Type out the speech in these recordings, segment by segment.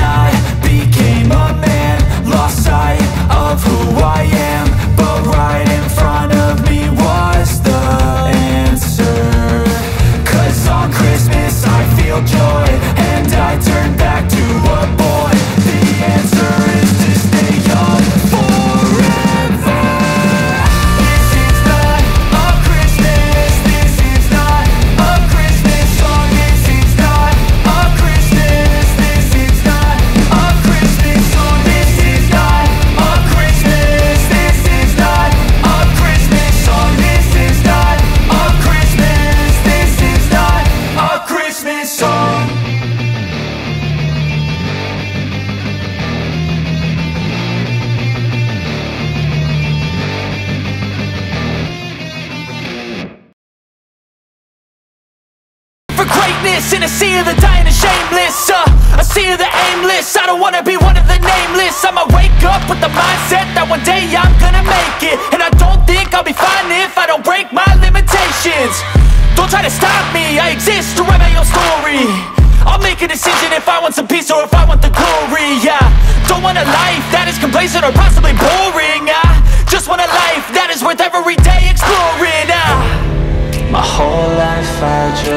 I became a man, lost sight of who I am, but right in front of me was the answer. 'Cause on Christmas I feel joy, and I turn back to a boy. The answer is to stay young forever. This is not a Christmas, this is not a Christmas song. This is not a Christmas, this is not a Christmas song. This is not a Christmas, this is not a Christmas song. This is not a Christmas, this is not a Christmas song. In a sea of the dying and shameless, a sea of the aimless. I don't wanna be one of the nameless. I'ma wake up with the mindset that one day I'm gonna make it. And I don't think I'll be fine if I don't break my limitations. Don't try to stop me, I exist to write my own story. I'll make a decision if I want some peace or if I want the glory, yeah. Don't want a life that is complacent or possibly boring. I just want a life that is worth every day exploring. My whole life I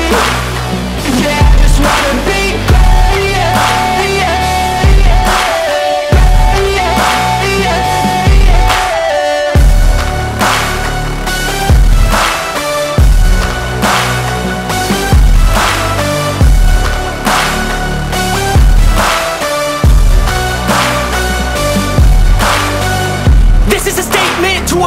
great. This is a statement to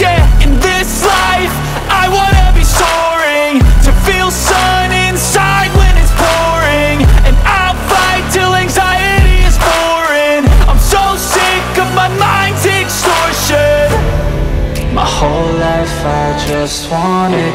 yeah. In this life, I wanna be soaring, to feel sun inside when it's pouring. And I'll fight till anxiety is foreign. I'm so sick of my mind's extortion. My whole life I just wanted